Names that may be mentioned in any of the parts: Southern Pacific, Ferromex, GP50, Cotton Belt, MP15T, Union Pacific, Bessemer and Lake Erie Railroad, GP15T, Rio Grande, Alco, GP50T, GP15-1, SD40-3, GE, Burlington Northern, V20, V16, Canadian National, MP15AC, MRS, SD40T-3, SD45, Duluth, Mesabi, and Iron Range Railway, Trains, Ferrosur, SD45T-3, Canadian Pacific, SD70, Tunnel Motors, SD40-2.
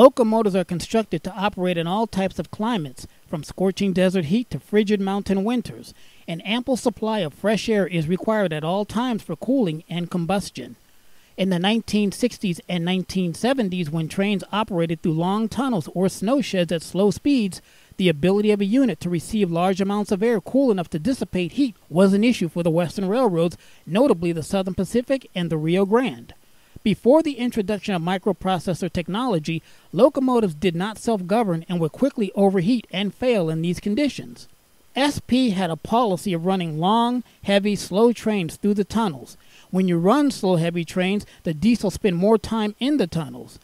Locomotives are constructed to operate in all types of climates, from scorching desert heat to frigid mountain winters. An ample supply of fresh air is required at all times for cooling and combustion. In the 1960s and 1970s, when trains operated through long tunnels or snow sheds at slow speeds, the ability of a unit to receive large amounts of air cool enough to dissipate heat was an issue for the Western railroads, notably the Southern Pacific and the Rio Grande. Before the introduction of microprocessor technology, locomotives did not self-govern and would quickly overheat and fail in these conditions. SP had a policy of running long, heavy, slow trains through the tunnels. When you run slow, heavy trains, the diesel spend more time in the tunnels.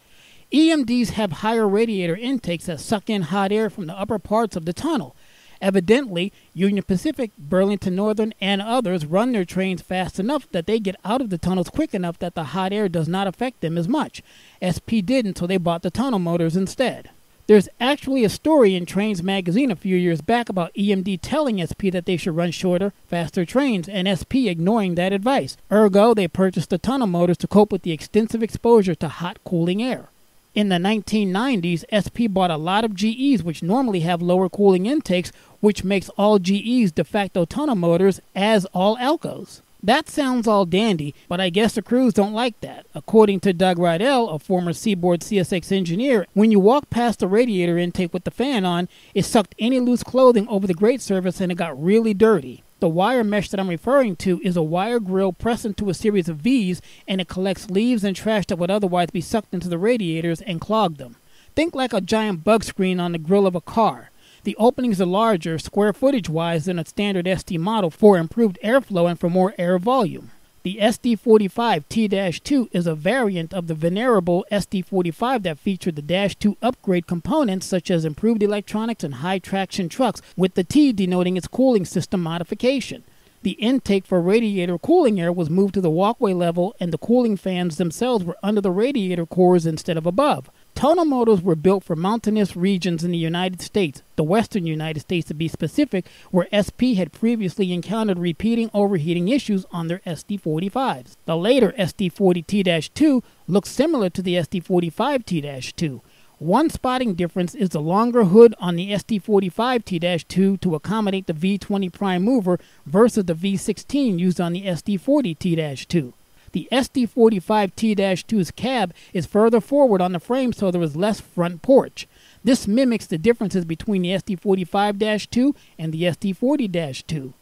EMDs have higher radiator intakes that suck in hot air from the upper parts of the tunnel. Evidently, Union Pacific, Burlington Northern, and others run their trains fast enough that they get out of the tunnels quick enough that the hot air does not affect them as much. SP did until they bought the tunnel motors instead. There's actually a story in Trains magazine a few years back about EMD telling SP that they should run shorter, faster trains, and SP ignoring that advice. Ergo, they purchased the tunnel motors to cope with the extensive exposure to hot, cooling air. In the 1990s, SP bought a lot of GEs which normally have lower cooling intakes, which makes all GEs de facto tunnel motors, as all Alcos. That sounds all dandy, but I guess the crews don't like that. According to Doug Rydell, a former Seaboard CSX engineer, when you walk past the radiator intake with the fan on, it sucked any loose clothing over the grate surface and it got really dirty. The wire mesh that I'm referring to is a wire grill pressed into a series of V's, and it collects leaves and trash that would otherwise be sucked into the radiators and clog them. Think like a giant bug screen on the grill of a car. The openings are larger, square footage-wise, than a standard SD model for improved airflow and for more air volume. The SD45T-2 is a variant of the venerable SD45 that featured the Dash-2 upgrade components such as improved electronics and high-traction trucks, with the T denoting its cooling system modification. The intake for radiator cooling air was moved to the walkway level, and the cooling fans themselves were under the radiator cores instead of above. Tunnel motors were built for mountainous regions in the United States, the western United States to be specific, where SP had previously encountered repeating overheating issues on their SD45s. The later SD40T-2 looks similar to the SD45T-2. One spotting difference is the longer hood on the SD45T-2 to accommodate the V20 prime mover versus the V16 used on the SD40T-2. The SD45T-2's cab is further forward on the frame, so there is less front porch. This mimics the differences between the SD45-2 and the SD40-2.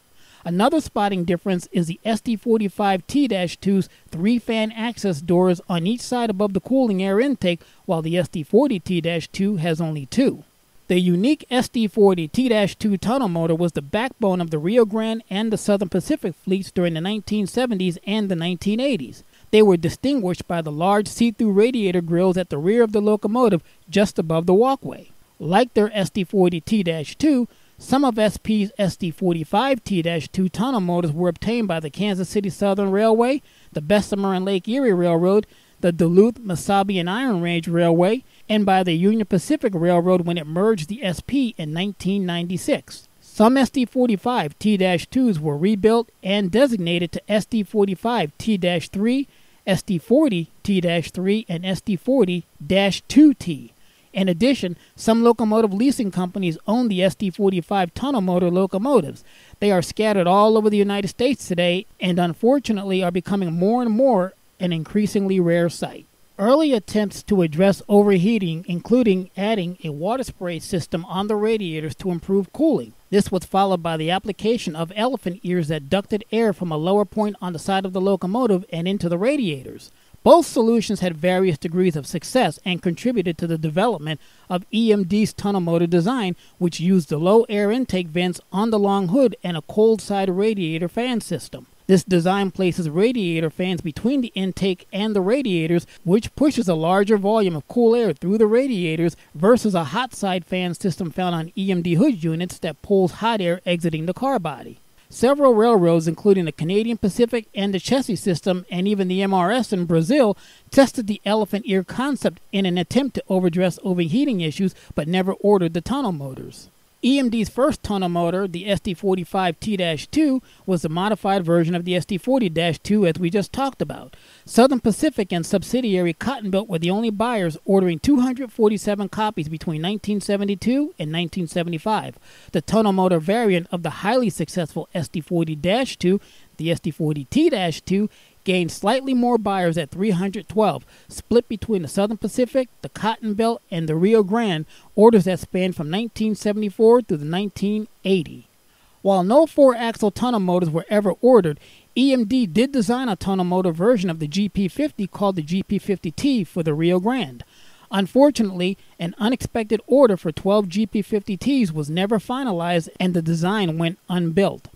Another spotting difference is the SD45T-2's 3-fan access doors on each side above the cooling air intake, while the SD40T-2 has only 2. The unique SD40T-2 tunnel motor was the backbone of the Rio Grande and the Southern Pacific fleets during the 1970s and the 1980s. They were distinguished by the large see-through radiator grills at the rear of the locomotive just above the walkway. Like their SD40T-2, some of SP's SD45T-2 tunnel motors were obtained by the Kansas City Southern Railway, the Bessemer and Lake Erie Railroad, the Duluth, Mesabi, and Iron Range Railway, and by the Union Pacific Railroad when it merged the SP in 1996. Some SD45T-2s were rebuilt and designated to SD45T-3, SD40T-3, and SD40-2T. In addition, some locomotive leasing companies own the SD45 tunnel motor locomotives. They are scattered all over the United States today and unfortunately are becoming more and more an increasingly rare sight. Early attempts to address overheating, including adding a water spray system on the radiators to improve cooling. This was followed by the application of elephant ears that ducted air from a lower point on the side of the locomotive and into the radiators. Both solutions had various degrees of success and contributed to the development of EMD's tunnel motor design, which used the low air intake vents on the long hood and a cold side radiator fan system. This design places radiator fans between the intake and the radiators, which pushes a larger volume of cool air through the radiators versus a hot side fan system found on EMD hood units that pulls hot air exiting the car body. Several railroads, including the Canadian Pacific and the Chessie system, and even the MRS in Brazil, tested the elephant ear concept in an attempt to overdress overheating issues, but never ordered the tunnel motors. EMD's first tunnel motor, the SD45T-2, was a modified version of the SD40-2 as we just talked about. Southern Pacific and subsidiary Cotton Belt were the only buyers, ordering 247 copies between 1972 and 1975. The tunnel motor variant of the highly successful SD40-2, the SD40T-2, gained slightly more buyers at 312, split between the Southern Pacific, the Cotton Belt, and the Rio Grande, orders that spanned from 1974 through the 1980. While no four-axle tunnel motors were ever ordered, EMD did design a tunnel motor version of the GP50 called the GP50T for the Rio Grande. Unfortunately, an unexpected order for 12 GP50Ts was never finalized and the design went unbuilt.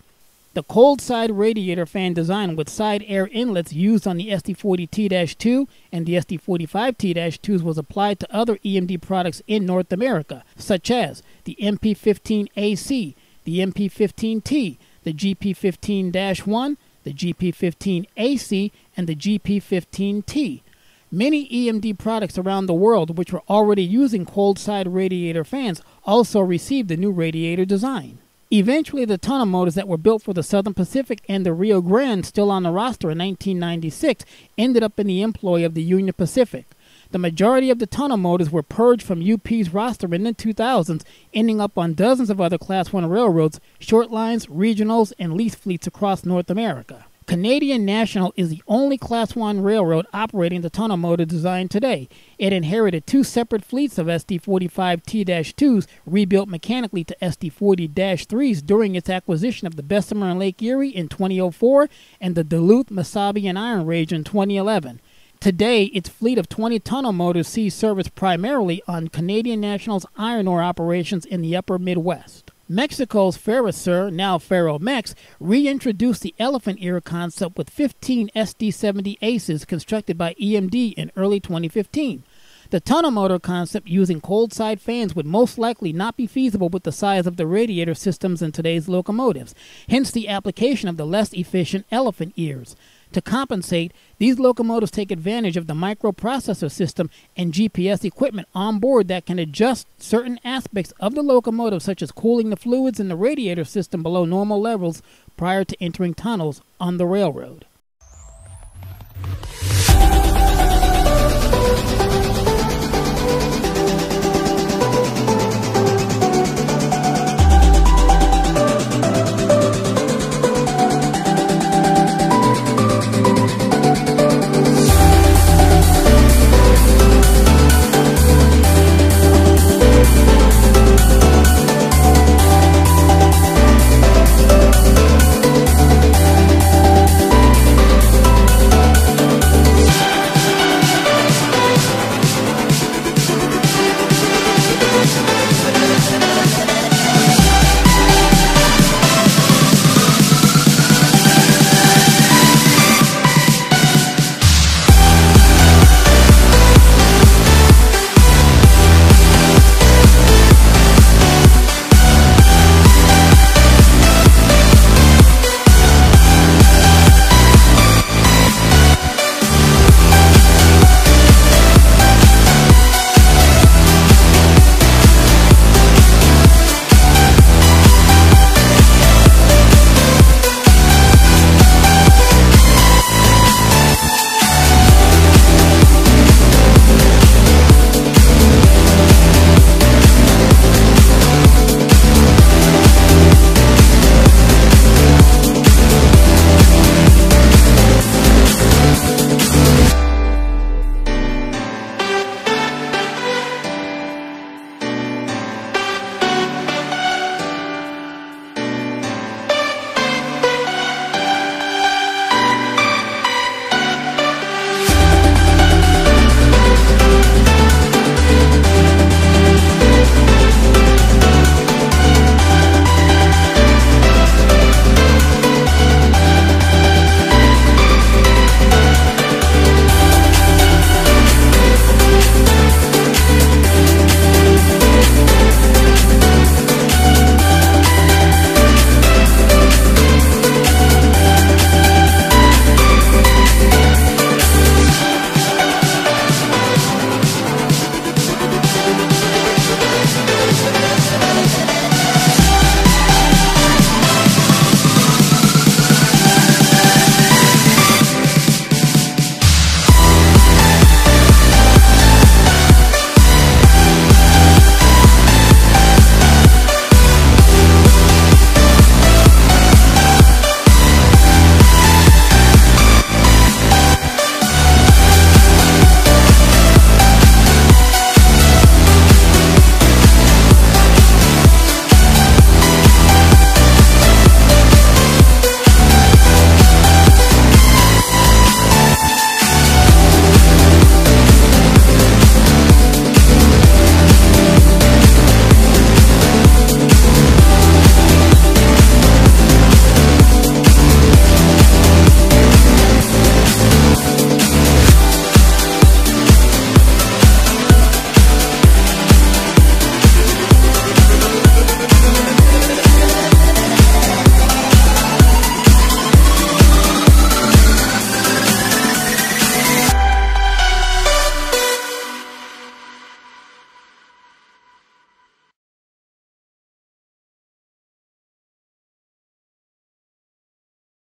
The cold side radiator fan design with side air inlets used on the SD40T-2 and the SD45T-2s was applied to other EMD products in North America, such as the MP15AC, the MP15T, the GP15-1, the GP15AC, and the GP15T. Many EMD products around the world which were already using cold side radiator fans also received the new radiator design. Eventually, the tunnel motors that were built for the Southern Pacific and the Rio Grande, still on the roster in 1996, ended up in the employ of the Union Pacific. The majority of the tunnel motors were purged from UP's roster in the 2000s, ending up on dozens of other Class I railroads, short lines, regionals, and lease fleets across North America. Canadian National is the only Class I railroad operating the tunnel motor design today. It inherited two separate fleets of SD45T-2s rebuilt mechanically to SD40-3s during its acquisition of the Bessemer and Lake Erie in 2004 and the Duluth, Mesabi, and Iron Range in 2011. Today, its fleet of 20 tunnel motors sees service primarily on Canadian National's iron ore operations in the upper Midwest. Mexico's Ferrosur, now Ferromex, reintroduced the elephant ear concept with 15 SD70 Aces constructed by EMD in early 2015. The tunnel motor concept using cold side fans would most likely not be feasible with the size of the radiator systems in today's locomotives, hence the application of the less efficient elephant ears. To compensate, these locomotives take advantage of the microprocessor system and GPS equipment on board that can adjust certain aspects of the locomotive, such as cooling the fluids in the radiator system below normal levels prior to entering tunnels on the railroad.